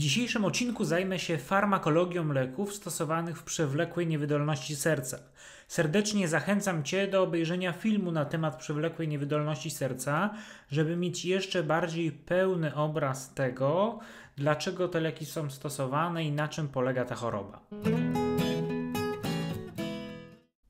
W dzisiejszym odcinku zajmę się farmakologią leków stosowanych w przewlekłej niewydolności serca. Serdecznie zachęcam Cię do obejrzenia filmu na temat przewlekłej niewydolności serca, żeby mieć jeszcze bardziej pełny obraz tego, dlaczego te leki są stosowane i na czym polega ta choroba.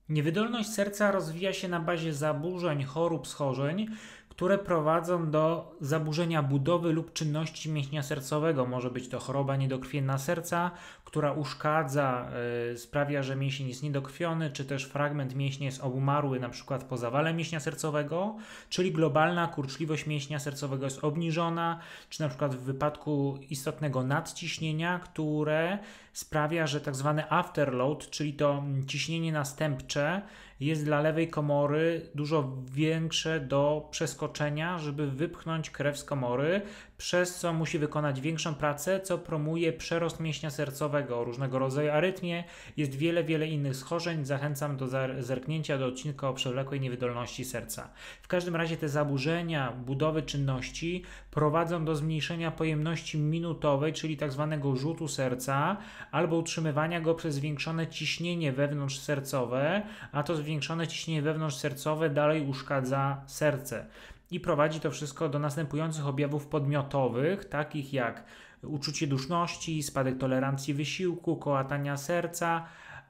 Niewydolność serca rozwija się na bazie zaburzeń, chorób, schorzeń, które prowadzą do zaburzenia budowy lub czynności mięśnia sercowego. Może być to choroba niedokrwienna serca, która uszkadza, sprawia, że mięsień jest niedokrwiony, czy też fragment mięśnia jest obumarły, np. po zawale mięśnia sercowego, czyli globalna kurczliwość mięśnia sercowego jest obniżona, czy np. w wypadku istotnego nadciśnienia, które sprawia, że tzw. afterload, czyli to ciśnienie następcze, jest dla lewej komory dużo większe do przeskoczenia, żeby wypchnąć krew z komory, przez co musi wykonać większą pracę, co promuje przerost mięśnia sercowego, różnego rodzaju arytmie. Jest wiele innych schorzeń. Zachęcam do zerknięcia do odcinka o przewlekłej niewydolności serca. W każdym razie te zaburzenia budowy czynności prowadzą do zmniejszenia pojemności minutowej, czyli tzw. rzutu serca, albo utrzymywania go przez zwiększone ciśnienie wewnątrzsercowe, a to zwiększone ciśnienie wewnątrzsercowe dalej uszkadza serce. I prowadzi to wszystko do następujących objawów podmiotowych, takich jak uczucie duszności, spadek tolerancji wysiłku, kołatania serca,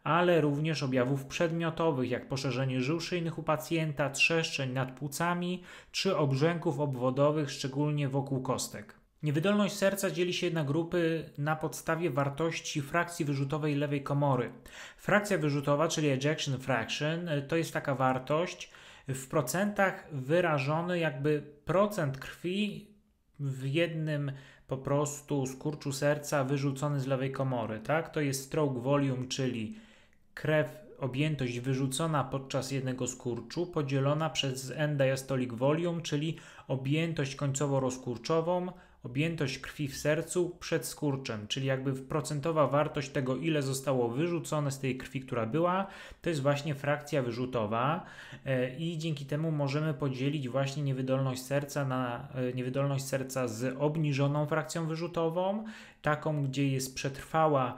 ale również objawów przedmiotowych, jak poszerzenie żył szyjnych u pacjenta, trzeszczeń nad płucami, czy obrzęków obwodowych, szczególnie wokół kostek. Niewydolność serca dzieli się na grupy na podstawie wartości frakcji wyrzutowej lewej komory. Frakcja wyrzutowa, czyli ejection fraction, to jest taka wartość w procentach wyrażony jakby procent krwi w jednym po prostu skurczu serca wyrzucony z lewej komory. Tak? To jest stroke volume, czyli krew, objętość wyrzucona podczas jednego skurczu podzielona przez end diastolic volume, czyli objętość końcowo-rozkurczową, objętość krwi w sercu przed skurczem, czyli jakby procentowa wartość tego, ile zostało wyrzucone z tej krwi, która była, to jest właśnie frakcja wyrzutowa i dzięki temu możemy podzielić właśnie niewydolność serca na niewydolność serca z obniżoną frakcją wyrzutową, taką, gdzie jest przetrwała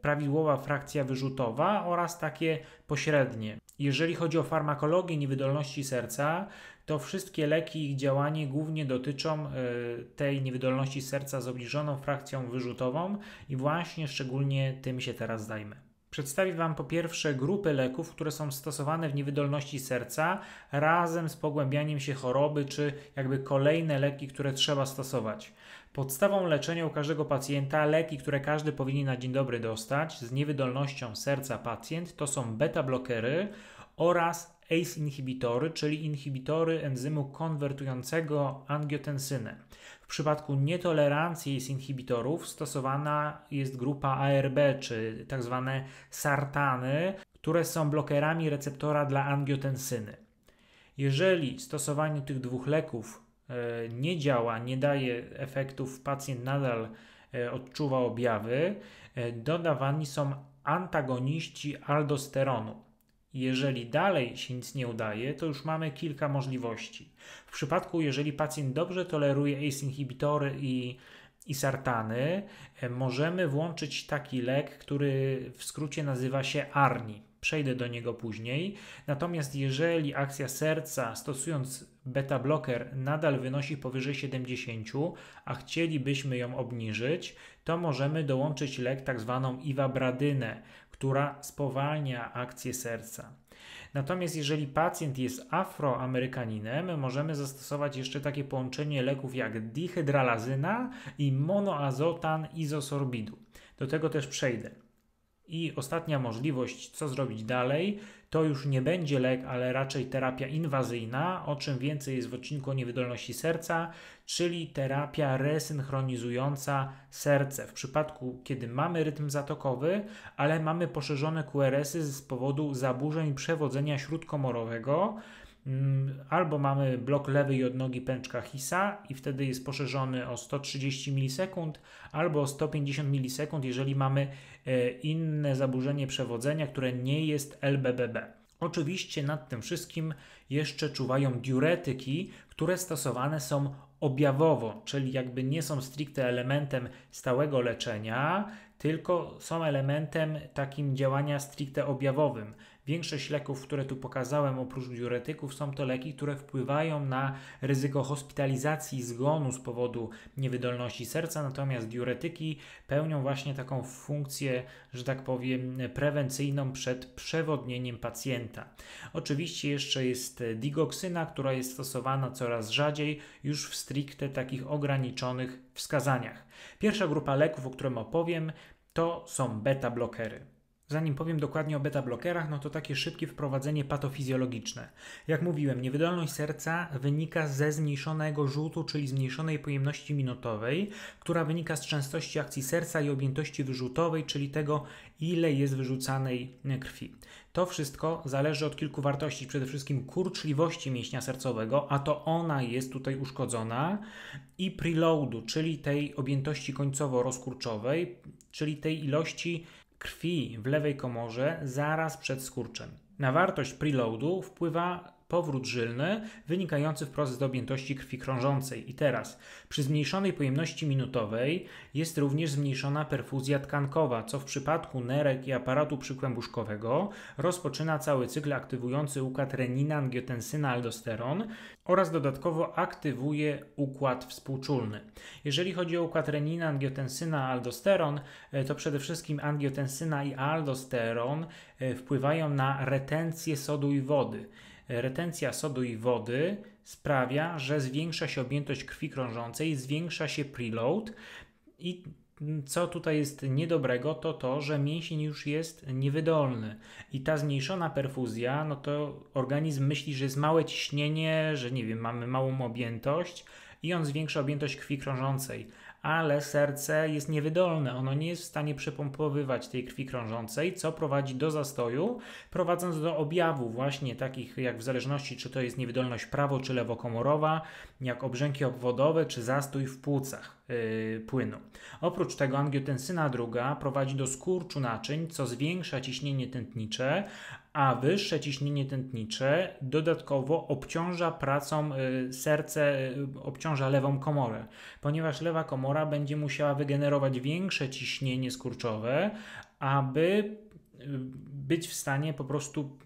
prawidłowa frakcja wyrzutowa oraz takie pośrednie. Jeżeli chodzi o farmakologię niewydolności serca, to wszystkie leki i ich działanie głównie dotyczą tej niewydolności serca z obniżoną frakcją wyrzutową i właśnie szczególnie tym się teraz zajmę. Przedstawię Wam po pierwsze grupy leków, które są stosowane w niewydolności serca razem z pogłębianiem się choroby, czy jakby kolejne leki, które trzeba stosować. Podstawą leczenia u każdego pacjenta, leki, które każdy powinien na dzień dobry dostać z niewydolnością serca pacjent, to są beta-blokery oraz ACE inhibitory, czyli inhibitory enzymu konwertującego angiotensynę. W przypadku nietolerancji ACE inhibitorów stosowana jest grupa ARB, czy tak zwane sartany, które są blokerami receptora dla angiotensyny. Jeżeli stosowanie tych dwóch leków nie działa, nie daje efektów, pacjent nadal odczuwa objawy, dodawani są antagoniści aldosteronu. Jeżeli dalej się nic nie udaje, to już mamy kilka możliwości. W przypadku, jeżeli pacjent dobrze toleruje ACE inhibitory i sartany, możemy włączyć taki lek, który w skrócie nazywa się ARNI. Przejdę do niego później. Natomiast jeżeli akcja serca stosując beta-bloker nadal wynosi powyżej 70, a chcielibyśmy ją obniżyć, to możemy dołączyć lek tak zwaną iwabradynę, która spowalnia akcję serca. Natomiast jeżeli pacjent jest afroamerykaninem, możemy zastosować jeszcze takie połączenie leków jak dihydralazyna i monoazotan izosorbidu. Do tego też przejdę. I ostatnia możliwość, co zrobić dalej, to już nie będzie lek, ale raczej terapia inwazyjna, o czym więcej jest w odcinku o niewydolności serca, czyli terapia resynchronizująca serce. W przypadku, kiedy mamy rytm zatokowy, ale mamy poszerzone QRS-y z powodu zaburzeń przewodzenia śródkomorowego, albo mamy blok lewej odnogi pęczka Hisa i wtedy jest poszerzony o 130 milisekund albo o 150 milisekund, jeżeli mamy inne zaburzenie przewodzenia, które nie jest LBBB. Oczywiście nad tym wszystkim jeszcze czuwają diuretyki, które stosowane są objawowo, czyli jakby nie są stricte elementem stałego leczenia, tylko są elementem takim działania stricte objawowym. Większość leków, które tu pokazałem, oprócz diuretyków, są to leki, które wpływają na ryzyko hospitalizacji, zgonu z powodu niewydolności serca, natomiast diuretyki pełnią właśnie taką funkcję, że tak powiem, prewencyjną przed przewodnieniem pacjenta. Oczywiście jeszcze jest digoksyna, która jest stosowana coraz rzadziej, już w stricte takich ograniczonych wskazaniach. Pierwsza grupa leków, o którym opowiem, to są beta-blokery. Zanim powiem dokładnie o beta-blokerach, no to takie szybkie wprowadzenie patofizjologiczne. Jak mówiłem, niewydolność serca wynika ze zmniejszonego rzutu, czyli zmniejszonej pojemności minotowej, która wynika z częstości akcji serca i objętości wyrzutowej, czyli tego, ile jest wyrzucanej krwi. To wszystko zależy od kilku wartości, przede wszystkim kurczliwości mięśnia sercowego, a to ona jest tutaj uszkodzona, i preloadu, czyli tej objętości końcowo-rozkurczowej, czyli tej ilości krwi w lewej komorze zaraz przed skurczem. Na wartość preloadu wpływa powrót żylny wynikający wprost z objętości krwi krążącej. I teraz przy zmniejszonej pojemności minutowej jest również zmniejszona perfuzja tkankowa, co w przypadku nerek i aparatu przykłębuszkowego rozpoczyna cały cykl aktywujący układ renina-angiotensyna-aldosteron oraz dodatkowo aktywuje układ współczulny. Jeżeli chodzi o układ renina-angiotensyna-aldosteron, to przede wszystkim angiotensyna i aldosteron wpływają na retencję sodu i wody. Retencja sodu i wody sprawia, że zwiększa się objętość krwi krążącej, zwiększa się preload, i co tutaj jest niedobrego, to to, że mięsień już jest niewydolny i ta zmniejszona perfuzja, no to organizm myśli, że jest małe ciśnienie, że nie wiem, mamy małą objętość i on zwiększa objętość krwi krążącej, ale serce jest niewydolne, ono nie jest w stanie przepompowywać tej krwi krążącej, co prowadzi do zastoju, prowadząc do objawów właśnie takich jak w zależności, czy to jest niewydolność prawo- czy lewokomorowa, jak obrzęki obwodowe, czy zastój w płucach płynu. Oprócz tego angiotensyna II prowadzi do skurczu naczyń, co zwiększa ciśnienie tętnicze, a wyższe ciśnienie tętnicze dodatkowo obciąża pracą serce, obciąża lewą komorę, ponieważ lewa komora będzie musiała wygenerować większe ciśnienie skurczowe, aby być w stanie po prostu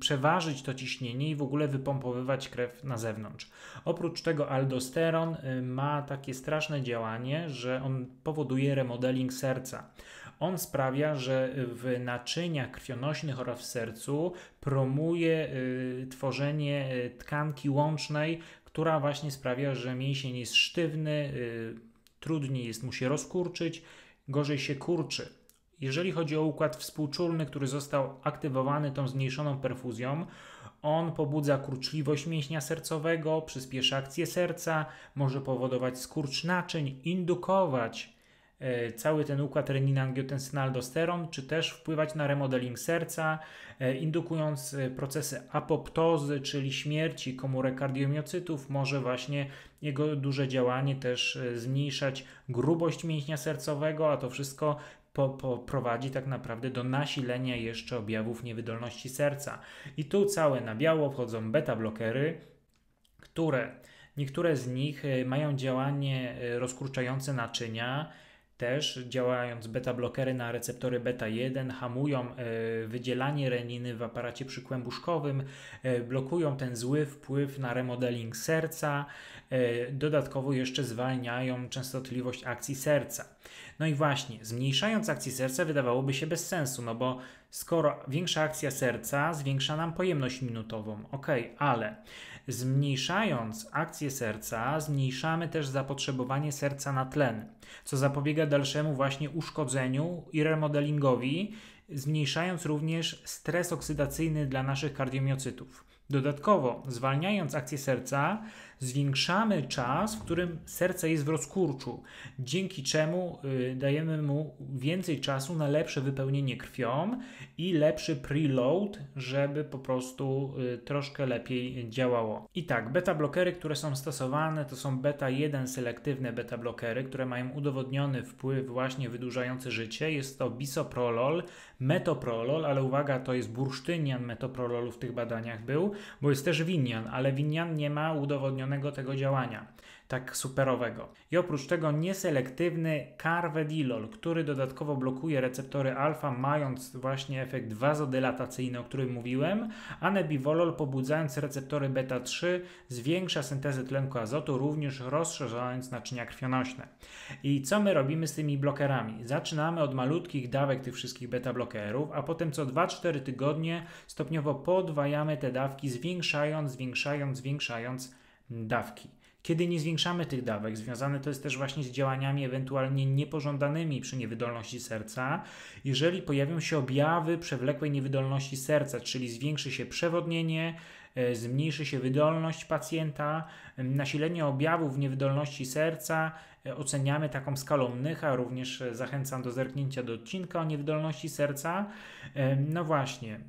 przeważyć to ciśnienie i w ogóle wypompowywać krew na zewnątrz. Oprócz tego aldosteron ma takie straszne działanie, że on powoduje remodeling serca. On sprawia, że w naczyniach krwionośnych oraz w sercu promuje tworzenie tkanki łącznej, która właśnie sprawia, że mięsień jest sztywny, trudniej jest mu się rozkurczyć, gorzej się kurczy. Jeżeli chodzi o układ współczulny, który został aktywowany tą zmniejszoną perfuzją, on pobudza kurczliwość mięśnia sercowego, przyspiesza akcję serca, może powodować skurcz naczyń, indukować cały ten układ renina-angiotensyna-aldosteron, czy też wpływać na remodeling serca, indukując procesy apoptozy, czyli śmierci komórek kardiomiocytów, może właśnie jego duże działanie też zmniejszać grubość mięśnia sercowego, a to wszystko prowadzi tak naprawdę do nasilenia jeszcze objawów niewydolności serca. I tu całe na biało wchodzą beta-blokery, które niektóre z nich mają działanie rozkurczające naczynia, też działając beta-blokery na receptory beta-1 hamują wydzielanie reniny w aparacie przykłębuszkowym, blokują ten zły wpływ na remodeling serca, dodatkowo jeszcze zwalniają częstotliwość akcji serca. No i właśnie, zmniejszając akcję serca wydawałoby się bez sensu, no bo skoro większa akcja serca zwiększa nam pojemność minutową, ok, ale zmniejszając akcję serca zmniejszamy też zapotrzebowanie serca na tlen, co zapobiega dalszemu właśnie uszkodzeniu i remodelingowi, zmniejszając również stres oksydacyjny dla naszych kardiomiocytów. Dodatkowo, zwalniając akcję serca, zwiększamy czas, w którym serce jest w rozkurczu, dzięki czemu dajemy mu więcej czasu na lepsze wypełnienie krwią i lepszy preload, żeby po prostu troszkę lepiej działało. I tak, beta-blokery, które są stosowane, to są beta-1 selektywne beta-blokery, które mają udowodniony wpływ właśnie wydłużający życie. Jest to bisoprolol, metoprolol, ale uwaga, to jest bursztynian metoprololu w tych badaniach był, bo jest też winian, ale winian nie ma udowodnionego uprawnionego tego działania, tak superowego. I oprócz tego nieselektywny karvedilol, który dodatkowo blokuje receptory alfa, mając właśnie efekt wazodylatacyjny, o którym mówiłem, a nebivolol, pobudzając receptory beta-3, zwiększa syntezę tlenku azotu, również rozszerzając naczynia krwionośne. I co my robimy z tymi blokerami? Zaczynamy od malutkich dawek tych wszystkich beta-blokerów, a potem co 2-4 tygodnie stopniowo podwajamy te dawki, zwiększając dawki. Kiedy nie zwiększamy tych dawek, związane to jest też właśnie z działaniami ewentualnie niepożądanymi przy niewydolności serca, jeżeli pojawią się objawy przewlekłej niewydolności serca, czyli zwiększy się przewodnienie, zmniejszy się wydolność pacjenta, nasilenie objawów niewydolności serca oceniamy taką skalą Nycha, również zachęcam do zerknięcia do odcinka o niewydolności serca. No właśnie,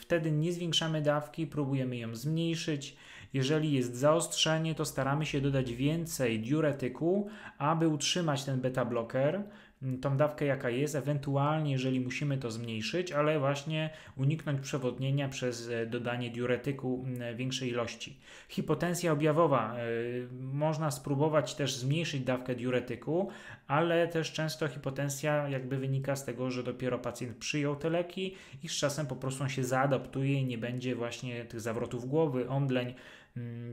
wtedy nie zwiększamy dawki, próbujemy ją zmniejszyć. Jeżeli jest zaostrzenie, to staramy się dodać więcej diuretyku, aby utrzymać ten beta-bloker, tą dawkę jaka jest, ewentualnie jeżeli musimy to zmniejszyć, ale właśnie uniknąć przewodnienia przez dodanie diuretyku większej ilości. Hipotensja objawowa. Można spróbować też zmniejszyć dawkę diuretyku, ale też często hipotensja jakby wynika z tego, że dopiero pacjent przyjął te leki i z czasem po prostu on się zaadaptuje i nie będzie właśnie tych zawrotów głowy, omdleń,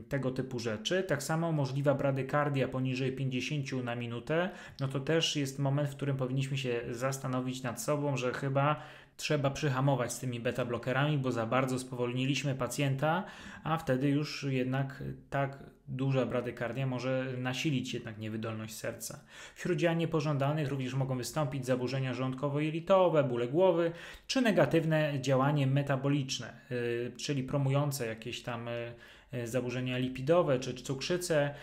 tego typu rzeczy. Tak samo możliwa bradykardia poniżej 50 na minutę, no to też jest moment, w którym powinniśmy się zastanowić nad sobą, że chyba trzeba przyhamować z tymi beta-blokerami, bo za bardzo spowolniliśmy pacjenta, a wtedy już jednak tak duża bradykardia może nasilić jednak niewydolność serca. Wśród działań niepożądanych również mogą wystąpić zaburzenia żołądkowo-jelitowe, bóle głowy, czy negatywne działanie metaboliczne, czyli promujące jakieś tam zaburzenia lipidowe czy cukrzycę.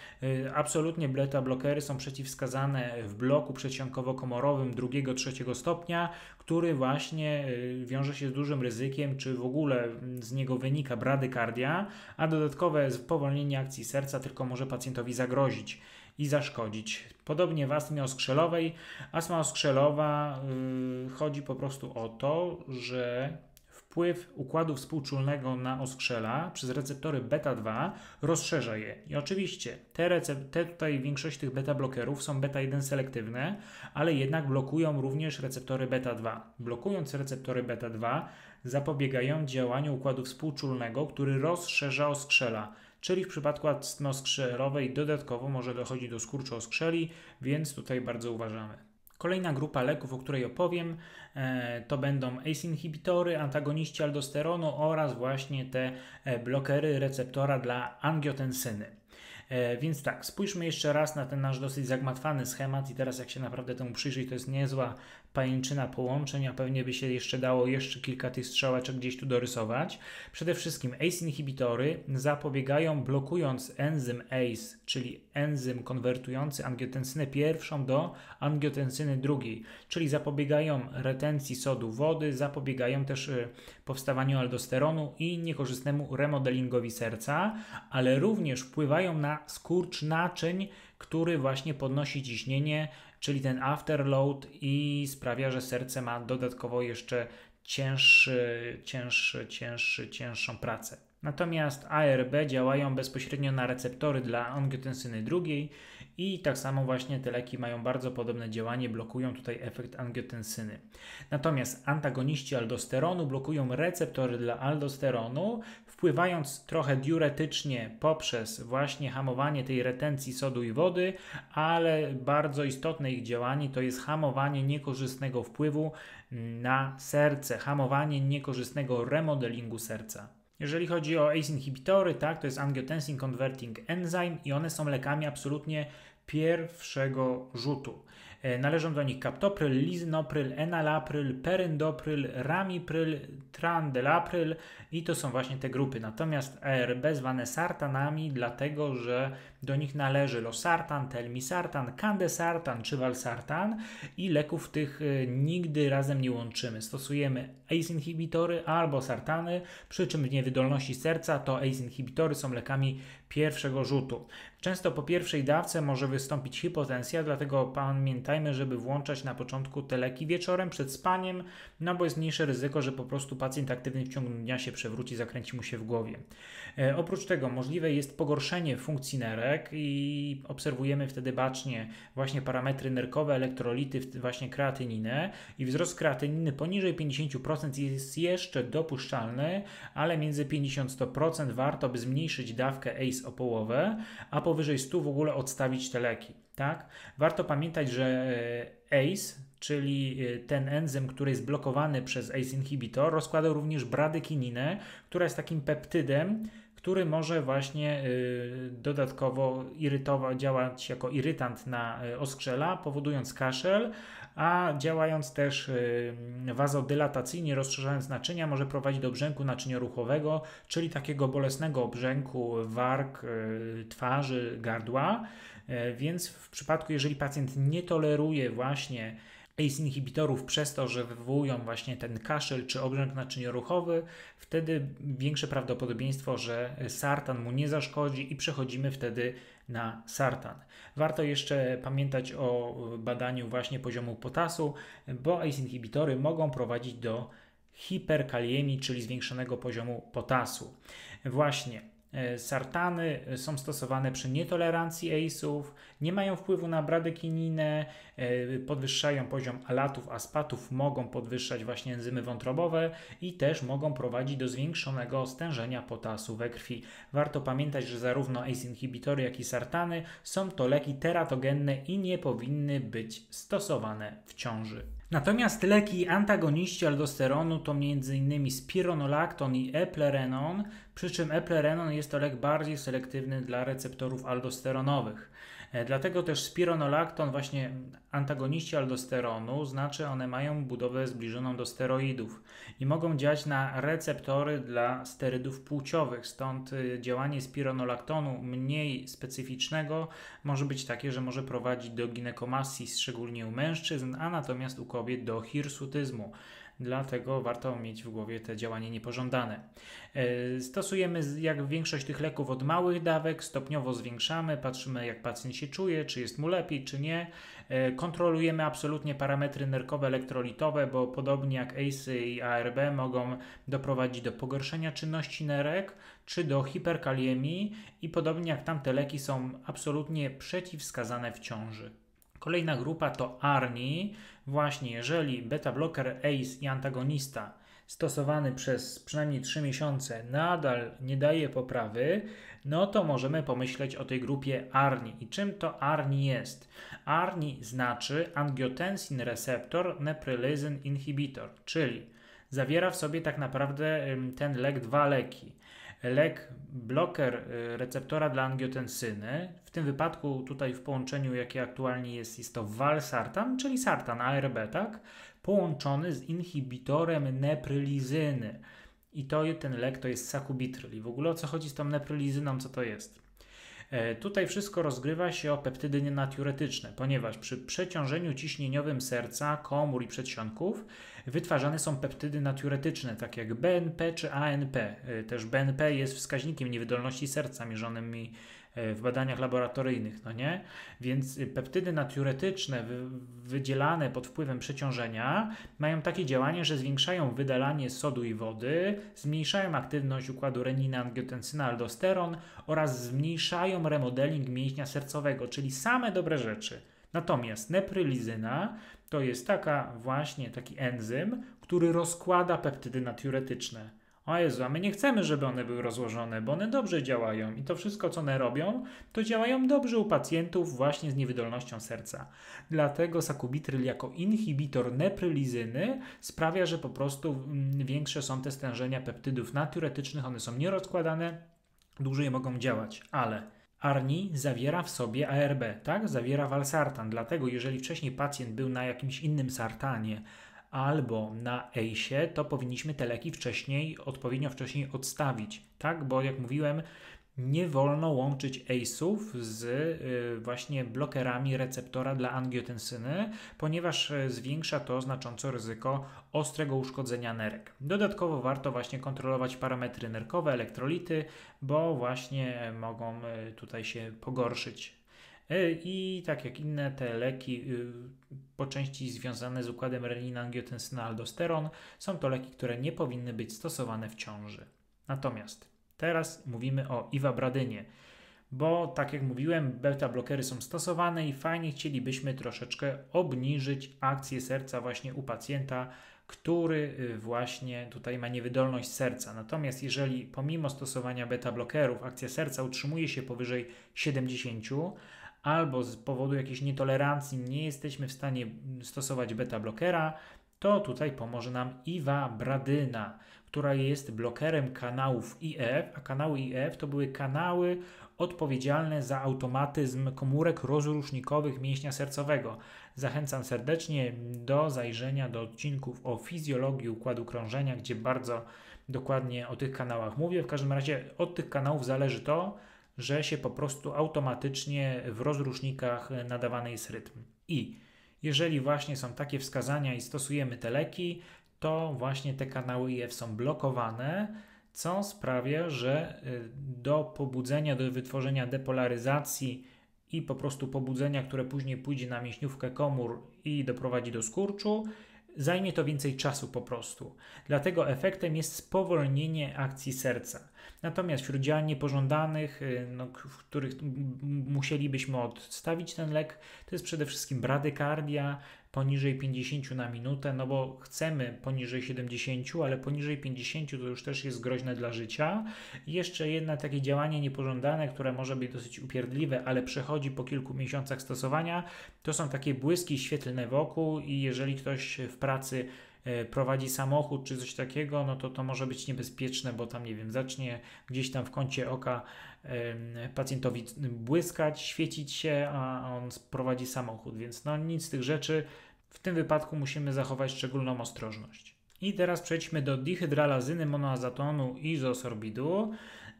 Absolutnie beta-blokery są przeciwwskazane w bloku przedsionkowo-komorowym drugiego, trzeciego stopnia, który właśnie wiąże się z dużym ryzykiem, czy w ogóle z niego wynika bradykardia, a dodatkowe spowolnienie akcji serca tylko może pacjentowi zagrozić i zaszkodzić. Podobnie w astmie oskrzelowej. Astma oskrzelowa, chodzi po prostu o to, że wpływ układu współczulnego na oskrzela przez receptory beta-2 rozszerza je. I oczywiście tutaj większość tych beta-blokerów są beta-1 selektywne, ale jednak blokują również receptory beta-2. Blokując receptory beta-2 zapobiegają działaniu układu współczulnego, który rozszerza oskrzela. Czyli w przypadku astmy oskrzelowej dodatkowo może dochodzić do skurczu oskrzeli, więc tutaj bardzo uważamy. Kolejna grupa leków, o której opowiem, to będą ACE inhibitory, antagoniści aldosteronu oraz właśnie te blokery receptora dla angiotensyny. Więc tak, spójrzmy jeszcze raz na ten nasz dosyć zagmatwany schemat i teraz jak się naprawdę temu przyjrzeć, to jest niezła pajęczyna połączeń, a pewnie by się jeszcze dało kilka tych strzałeczek gdzieś tu dorysować. Przede wszystkim ACE inhibitory zapobiegają, blokując enzym ACE, czyli enzym konwertujący angiotensynę pierwszą do angiotensyny drugiej, czyli zapobiegają retencji sodu wody, zapobiegają też powstawaniu aldosteronu i niekorzystnemu remodelingowi serca, ale również wpływają na skurcz naczyń, który właśnie podnosi ciśnienie, czyli ten afterload i sprawia, że serce ma dodatkowo jeszcze cięższą pracę. Natomiast ARB działają bezpośrednio na receptory dla angiotensyny drugiej i tak samo właśnie te leki mają bardzo podobne działanie, blokują tutaj efekt angiotensyny. Natomiast antagoniści aldosteronu blokują receptory dla aldosteronu, wpływając trochę diuretycznie poprzez właśnie hamowanie tej retencji sodu i wody, ale bardzo istotne ich działanie to jest hamowanie niekorzystnego wpływu na serce, hamowanie niekorzystnego remodelingu serca. Jeżeli chodzi o ACE inhibitory, tak, to jest angiotensin converting enzyme i one są lekami absolutnie pierwszego rzutu. Należą do nich kaptopryl, liznopryl, enalapryl, peryndopryl, ramipryl, trandelapryl i to są właśnie te grupy. Natomiast ARB zwane sartanami, dlatego że do nich należy losartan, telmisartan, kandesartan czy walsartan i leków tych nigdy razem nie łączymy. Stosujemy ACE inhibitory albo sartany, przy czym w niewydolności serca to ACE inhibitory są lekami pierwszego rzutu. Często po pierwszej dawce może wystąpić hipotensja, dlatego pamiętajmy, pamiętajmy, żeby włączać na początku te leki wieczorem przed spaniem, no bo jest mniejsze ryzyko, że po prostu pacjent aktywny w ciągu dnia się przewróci, zakręci mu się w głowie. Oprócz tego możliwe jest pogorszenie funkcji nerek i obserwujemy wtedy bacznie właśnie parametry nerkowe, elektrolity, właśnie kreatyninę, i wzrost kreatyniny poniżej 50% jest jeszcze dopuszczalny, ale między 50-100% warto by zmniejszyć dawkę ACE o połowę, a powyżej 100 w ogóle odstawić te leki. Tak? Warto pamiętać, że ACE, czyli ten enzym, który jest blokowany przez ACE inhibitor, rozkłada również bradykininę, która jest takim peptydem, który może właśnie dodatkowo irytować, działać jako irytant na oskrzela, powodując kaszel, a działając też wazodylatacyjnie, rozszerzając naczynia, może prowadzić do obrzęku naczynioruchowego, czyli takiego bolesnego obrzęku warg, twarzy, gardła. Więc w przypadku, jeżeli pacjent nie toleruje właśnie ACE inhibitorów przez to, że wywołują właśnie ten kaszel czy obrzęk naczynioruchowy, wtedy większe prawdopodobieeństwo, że sartan mu nie zaszkodzi i przechodzimy wtedy na sartan. Warto jeszcze pamiętać o badaniu właśnie poziomu potasu, bo ACE inhibitory mogą prowadzić do hiperkaliemii, czyli zwiększonego poziomu potasu. Właśnie. Sartany są stosowane przy nietolerancji ACEów, nie mają wpływu na bradykininę, podwyższają poziom alatów, aspatów, mogą podwyższać właśnie enzymy wątrobowe i też mogą prowadzić do zwiększonego stężenia potasu we krwi. Warto pamiętać, że zarówno ACE inhibitory, jak i sartany są to leki teratogenne i nie powinny być stosowane w ciąży. Natomiast leki antagoniści aldosteronu to m.in. spironolakton i eplerenon, przy czym eplerenon jest to lek bardziej selektywny dla receptorów aldosteronowych. Dlatego też spironolakton, właśnie antagoniści aldosteronu, znaczy one mają budowę zbliżoną do steroidów i mogą działać na receptory dla sterydów płciowych, stąd działanie spironolaktonu mniej specyficznego może być takie, że może prowadzić do ginekomastii, szczególnie u mężczyzn, a natomiast u kobiet do hirsutyzmu. Dlatego warto mieć w głowie te działanie niepożądane. Stosujemy jak większość tych leków od małych dawek, stopniowo zwiększamy, patrzymy jak pacjent się czuje, czy jest mu lepiej, czy nie. Kontrolujemy absolutnie parametry nerkowe, elektrolitowe, bo podobnie jak ACE i ARB mogą doprowadzić do pogorszenia czynności nerek, czy do hiperkaliemii i podobnie jak tamte leki są absolutnie przeciwwskazane w ciąży. Kolejna grupa to ARNI. Właśnie jeżeli beta-bloker, ACE i antagonista stosowany przez przynajmniej 3 miesiące nadal nie daje poprawy, no to możemy pomyśleć o tej grupie ARNI. I czym to ARNI jest? ARNI znaczy angiotensin receptor neprylizyna inhibitor, czyli zawiera w sobie tak naprawdę ten lek dwa leki. Lek bloker receptora dla angiotensyny, w tym wypadku tutaj w połączeniu jakie aktualnie jest to walsartan, czyli sartan ARB, tak? Połączony z inhibitorem neprylizyny i to ten lek to jest sakubitryl. I w ogóle o co chodzi z tą neprylizyną, co to jest? Tutaj wszystko rozgrywa się o peptydy nienadiuretyczne, ponieważ przy przeciążeniu ciśnieniowym serca, komór i przedsionków wytwarzane są peptydy nadiuretyczne, tak jak BNP czy ANP. Też BNP jest wskaźnikiem niewydolności serca mierzonym mi w badaniach laboratoryjnych, no nie? Więc peptydy nadiuretyczne wydzielane pod wpływem przeciążenia mają takie działanie, że zwiększają wydalanie sodu i wody, zmniejszają aktywność układu renina, angiotensyna, aldosteron oraz zmniejszają remodeling mięśnia sercowego, czyli same dobre rzeczy. Natomiast neprylizyna to jest taki enzym, który rozkłada peptydy nadiuretyczne. O Jezu, a my nie chcemy, żeby one były rozłożone, bo one dobrze działają i to wszystko, co one robią, to działają dobrze u pacjentów właśnie z niewydolnością serca. Dlatego sakubitryl jako inhibitor neprylizyny sprawia, że po prostu większe są te stężenia peptydów nadiuretycznych, one są nierozkładane, dłużej mogą działać, ale ARNI zawiera w sobie ARB, tak? Zawiera walsartan, dlatego jeżeli wcześniej pacjent był na jakimś innym sartanie, albo na ACE, to powinniśmy te leki odpowiednio wcześniej odstawić, tak? Bo jak mówiłem, nie wolno łączyć ACEów z właśnie blokerami receptora dla angiotensyny, ponieważ zwiększa to znacząco ryzyko ostrego uszkodzenia nerek. Dodatkowo warto właśnie kontrolować parametry nerkowe, elektrolity, bo właśnie mogą tutaj się pogorszyć. I tak jak inne te leki po części związane z układem renina-angiotensyna-aldosteron, są to leki, które nie powinny być stosowane w ciąży. Natomiast teraz mówimy o iwabradynie, bo tak jak mówiłem, beta-blokery są stosowane i fajnie chcielibyśmy troszeczkę obniżyć akcję serca właśnie u pacjenta, który właśnie tutaj ma niewydolność serca. Natomiast jeżeli pomimo stosowania beta-blokerów akcja serca utrzymuje się powyżej 70 albo z powodu jakiejś nietolerancji nie jesteśmy w stanie stosować beta-blokera, to tutaj pomoże nam iwabradyna, która jest blokerem kanałów IF, a kanały IF to były kanały odpowiedzialne za automatyzm komórek rozrusznikowych mięśnia sercowego. Zachęcam serdecznie do zajrzenia do odcinków o fizjologii układu krążenia, gdzie bardzo dokładnie o tych kanałach mówię. W każdym razie od tych kanałów zależy to, że się po prostu automatycznie w rozrusznikach nadawany jest rytm. I jeżeli właśnie są takie wskazania i stosujemy te leki, to właśnie te kanały IF są blokowane, co sprawia, że do pobudzenia, do wytworzenia depolaryzacji i po prostu pobudzenia, które później pójdzie na mięśniówkę komór i doprowadzi do skurczu, zajmie to więcej czasu po prostu. Dlatego efektem jest spowolnienie akcji serca. Natomiast wśród działań niepożądanych, w których musielibyśmy odstawić ten lek, to jest przede wszystkim bradykardia poniżej 50 na minutę, no bo chcemy poniżej 70, ale poniżej 50 to już też jest groźne dla życia. I jeszcze jedno takie działanie niepożądane, które może być dosyć upierdliwe, ale przechodzi po kilku miesiącach stosowania, to są takie błyski świetlne wokół i jeżeli ktoś w pracy prowadzi samochód czy coś takiego, no to może być niebezpieczne, bo tam, nie wiem, zacznie gdzieś tam w kącie oka pacjentowi błyskać, świecić się, a on prowadzi samochód, więc no nic z tych rzeczy. W tym wypadku musimy zachować szczególną ostrożność. I teraz przejdźmy do dihydralazyny monoazotonu izosorbidu.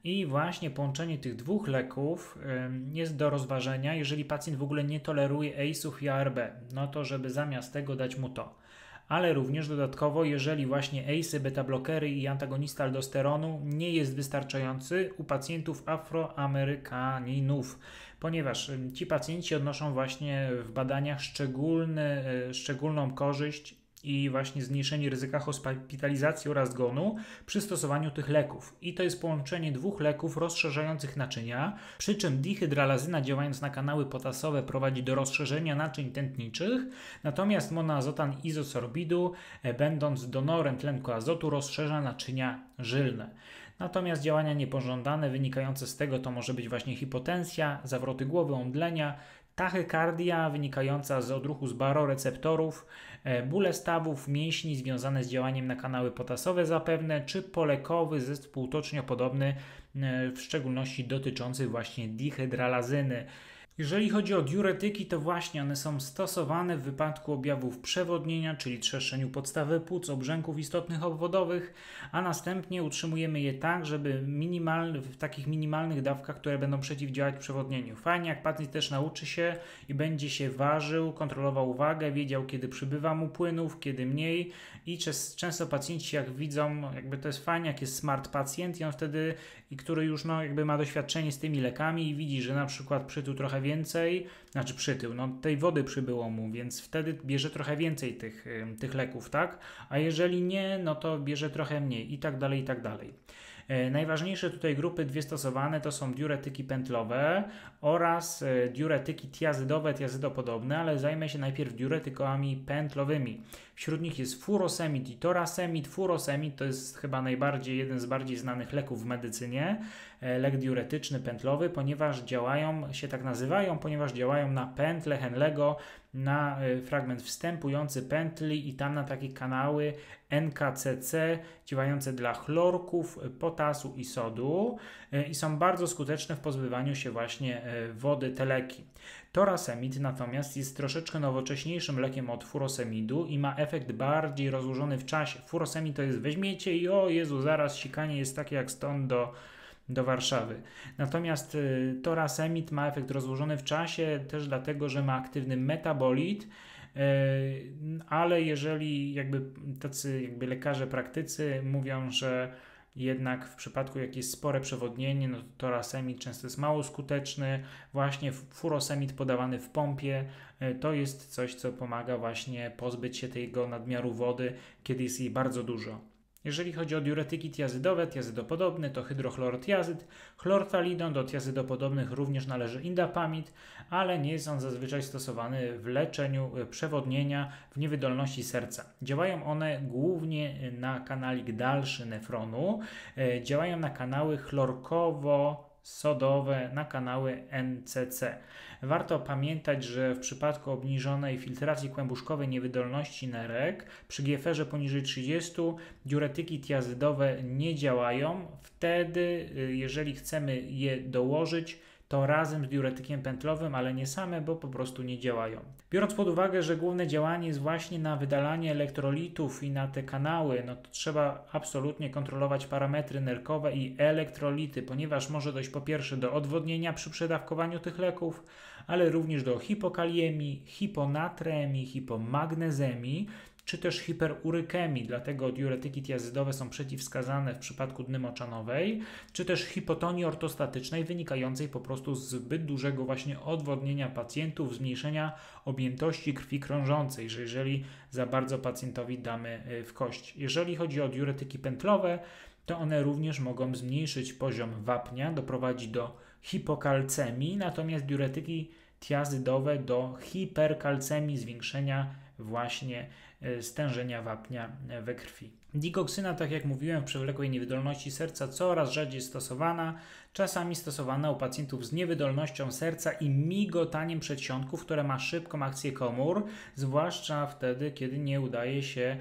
I właśnie połączenie tych dwóch leków jest do rozważenia, jeżeli pacjent w ogóle nie toleruje ACEI-ów i ARB, no to żeby zamiast tego dać mu to. Ale również dodatkowo, jeżeli właśnie ACEI, beta-blokery i antagonista aldosteronu nie jest wystarczający u pacjentów afroamerykaninów, ponieważ ci pacjenci odnoszą właśnie w badaniach szczególną korzyść i właśnie zmniejszenie ryzyka hospitalizacji oraz zgonu przy stosowaniu tych leków. I to jest połączenie dwóch leków rozszerzających naczynia, przy czym dihydralazyna działając na kanały potasowe prowadzi do rozszerzenia naczyń tętniczych, natomiast monoazotan izosorbidu, będąc donorem tlenku azotu, rozszerza naczynia żylne. Natomiast działania niepożądane wynikające z tego to może być właśnie hipotensja, zawroty głowy, omdlenia, tachykardia wynikająca z odruchu z baroreceptorów, bóle stawów, mięśni związane z działaniem na kanały potasowe zapewne, czy polekowy zespół toczniopodobny, w szczególności dotyczący właśnie dihydralazyny. Jeżeli chodzi o diuretyki, to właśnie one są stosowane w wypadku objawów przewodnienia, czyli trzeszczeniu podstawy płuc, obrzęków istotnych obwodowych, a następnie utrzymujemy je tak, żeby w takich minimalnych dawkach, które będą przeciwdziałać przewodnieniu. Fajnie, jak pacjent też nauczy się i będzie się ważył, kontrolował wagę, wiedział, kiedy przybywa mu płynów, kiedy mniej i często pacjenci, jak widzą, jakby to jest fajnie, jak jest smart pacjent i on wtedy, który już jakby ma doświadczenie z tymi lekami i widzi, że na przykład przytył trochę więcej, znaczy przytył, no tej wody przybyło mu, więc wtedy bierze trochę więcej tych leków, tak? A jeżeli nie, no to bierze trochę mniej i tak dalej, i tak dalej. Najważniejsze tutaj grupy dwie stosowane to są diuretyki pętlowe oraz diuretyki tiazydowe, tiazydopodobne, ale zajmę się najpierw diuretykami pętlowymi. Wśród nich jest furosemid i torasemid. Furosemid to jest chyba jeden z bardziej znanych leków w medycynie, lek diuretyczny pętlowy, ponieważ działają na pętlę Henlego, na fragment wstępujący pętli i tam na takie kanały NKCC działające dla chlorków, potasu i sodu i są bardzo skuteczne w pozbywaniu się właśnie wody teleki. Torasemid natomiast jest troszeczkę nowocześniejszym lekiem od furosemidu i ma efekt bardziej rozłożony w czasie. Furosemid to jest weźmiecie i o Jezu, zaraz sikanie jest takie jak stąd do Warszawy. Natomiast torasemid ma efekt rozłożony w czasie też dlatego, że ma aktywny metabolit, ale jeżeli jakby lekarze praktycy mówią, że Jednak w przypadku, jak jest spore przewodnienie, no to torasemid często jest mało skuteczny. Właśnie furosemid podawany w pompie to jest coś, co pomaga właśnie pozbyć się tego nadmiaru wody, kiedy jest jej bardzo dużo. Jeżeli chodzi o diuretyki tiazydowe, tiazydopodobne to hydrochlorotiazyd, chlortalidon, do tiazydopodobnych również należy indapamid, ale nie jest on zazwyczaj stosowany w leczeniu przewodnienia w niewydolności serca. Działają one głównie na kanalik dalszy nefronu, działają na kanały chlorkowo-sodowe, na kanały NCC. Warto pamiętać, że w przypadku obniżonej filtracji kłębuszkowej niewydolności nerek przy GFR-ze poniżej 30 diuretyki tiazydowe nie działają. Wtedy, jeżeli chcemy je dołożyć, to razem z diuretykiem pętlowym, ale nie same, bo po prostu nie działają. Biorąc pod uwagę, że główne działanie jest właśnie na wydalanie elektrolitów i na te kanały, no to trzeba absolutnie kontrolować parametry nerkowe i elektrolity, ponieważ może dojść po pierwsze do odwodnienia przy przedawkowaniu tych leków, ale również do hipokaliemii, hiponatremii, hipomagnezemii, czy też hiperurykemii, dlatego diuretyki tiazydowe są przeciwwskazane w przypadku dny moczanowej, czy też hipotonii ortostatycznej wynikającej po prostu z zbyt dużego właśnie odwodnienia pacjentów, zmniejszenia objętości krwi krążącej, że jeżeli za bardzo pacjentowi damy w kość. Jeżeli chodzi o diuretyki pętlowe, to one również mogą zmniejszyć poziom wapnia, doprowadzić do hipokalcemii, natomiast diuretyki tiazydowe do hiperkalcemii, zwiększenia właśnie stężenia wapnia we krwi. Digoksyna, tak jak mówiłem, w przewlekłej niewydolności serca coraz rzadziej stosowana, czasami stosowana u pacjentów z niewydolnością serca i migotaniem przedsionków, które ma szybką akcję komór, zwłaszcza wtedy, kiedy nie udaje się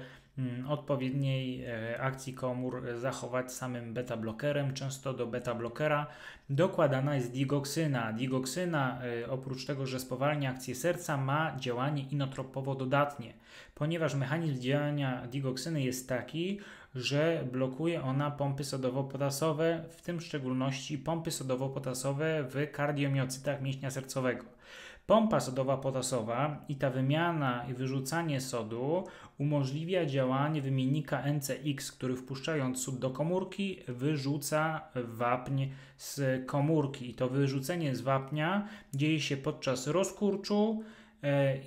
odpowiedniej akcji komór zachować samym beta-blokerem. Często do beta-blokera dokładana jest digoksyna. Digoksyna, oprócz tego, że spowalnia akcję serca, ma działanie inotropowo dodatnie, ponieważ mechanizm działania digoksyny jest taki, że blokuje ona pompy sodowo-potasowe, w tym w szczególności pompy sodowo-potasowe w kardiomiocytach mięśnia sercowego. Pompa sodowa potasowa i ta wymiana i wyrzucanie sodu umożliwia działanie wymiennika NCX, który wpuszczając sód do komórki wyrzuca wapń z komórki. I to wyrzucenie z wapnia dzieje się podczas rozkurczu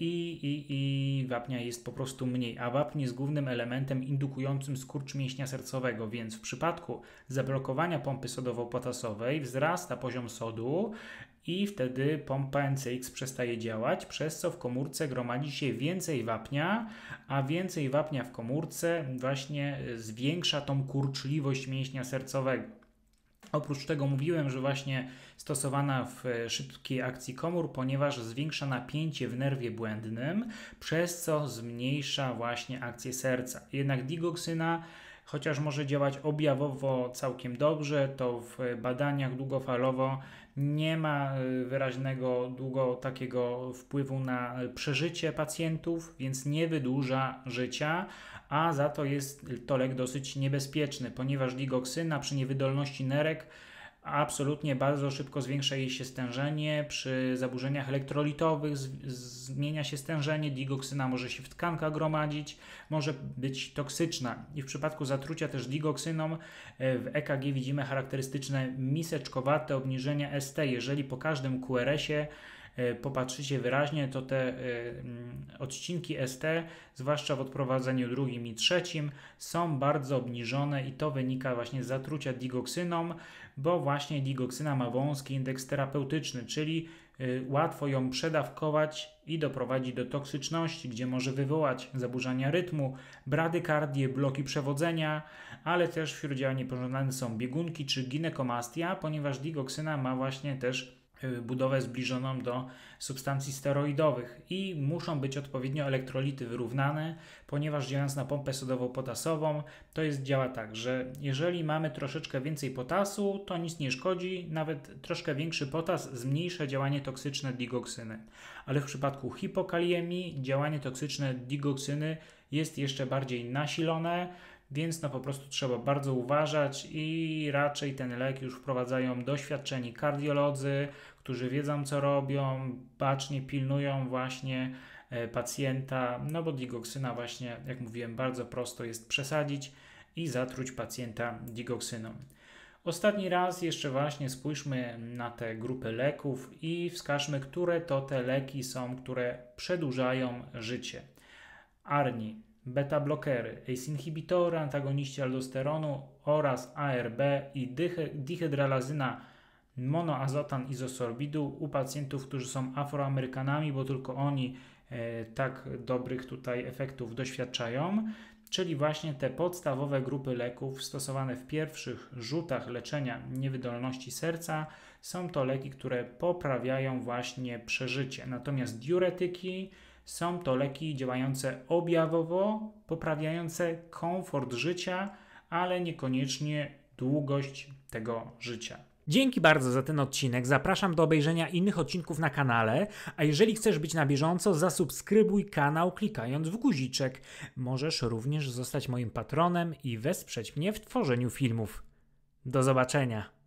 i wapnia jest po prostu mniej, a wapń jest głównym elementem indukującym skurcz mięśnia sercowego, więc w przypadku zablokowania pompy sodowo-potasowej wzrasta poziom sodu i wtedy pompa NCX przestaje działać, przez co w komórce gromadzi się więcej wapnia, a więcej wapnia w komórce właśnie zwiększa tą kurczliwość mięśnia sercowego. Oprócz tego mówiłem, że właśnie stosowana w szybkiej akcji komór, ponieważ zwiększa napięcie w nerwie błędnym, przez co zmniejsza właśnie akcję serca. Jednak digoksyna, chociaż może działać objawowo całkiem dobrze, to w badaniach długofalowo nie ma wyraźnego takiego wpływu na przeżycie pacjentów, więc nie wydłuża życia, a za to jest to lek dosyć niebezpieczny, ponieważ digoksyna przy niewydolności nerek absolutnie bardzo szybko zwiększa jej się stężenie, przy zaburzeniach elektrolitowych zmienia się stężenie, digoksyna może się w tkankach gromadzić, może być toksyczna i w przypadku zatrucia też digoksyną w EKG widzimy charakterystyczne miseczkowate obniżenia ST. Jeżeli po każdym QRS-ie popatrzycie wyraźnie, to te odcinki ST, zwłaszcza w odprowadzeniu drugim i trzecim, są bardzo obniżone i to wynika właśnie z zatrucia digoksyną, bo właśnie digoksyna ma wąski indeks terapeutyczny, czyli łatwo ją przedawkować i doprowadzi do toksyczności, gdzie może wywołać zaburzenia rytmu, bradykardię, bloki przewodzenia, ale też wśród działań niepożądanych są biegunki czy ginekomastia, ponieważ digoksyna ma właśnie też budowę zbliżoną do substancji steroidowych i muszą być odpowiednio elektrolity wyrównane, ponieważ działając na pompę sodowo-potasową to działa tak, że jeżeli mamy troszeczkę więcej potasu, to nic nie szkodzi, nawet troszkę większy potas zmniejsza działanie toksyczne digoksyny, ale w przypadku hipokaliemii działanie toksyczne digoksyny jest jeszcze bardziej nasilone, więc po prostu trzeba bardzo uważać i raczej ten lek już wprowadzają doświadczeni kardiolodzy, którzy wiedzą co robią, bacznie pilnują właśnie pacjenta, no bo digoksyna właśnie, jak mówiłem, bardzo prosto jest przesadzić i zatruć pacjenta digoksyną. Ostatni raz jeszcze właśnie spójrzmy na te grupy leków i wskażmy, które to te leki są, które przedłużają życie. ARNI, beta-blokery, ACE inhibitory, antagoniści aldosteronu oraz ARB i dihydralazyna, monoazotan izosorbidu u pacjentów, którzy są Afroamerykanami, bo tylko oni tak dobrych tutaj efektów doświadczają, czyli właśnie te podstawowe grupy leków stosowane w pierwszych rzutach leczenia niewydolności serca. Są to leki, które poprawiają właśnie przeżycie. Natomiast diuretyki są to leki działające objawowo, poprawiające komfort życia, ale niekoniecznie długość tego życia. Dzięki bardzo za ten odcinek, zapraszam do obejrzenia innych odcinków na kanale, a jeżeli chcesz być na bieżąco, zasubskrybuj kanał klikając w guziczek. Możesz również zostać moim patronem i wesprzeć mnie w tworzeniu filmów. Do zobaczenia!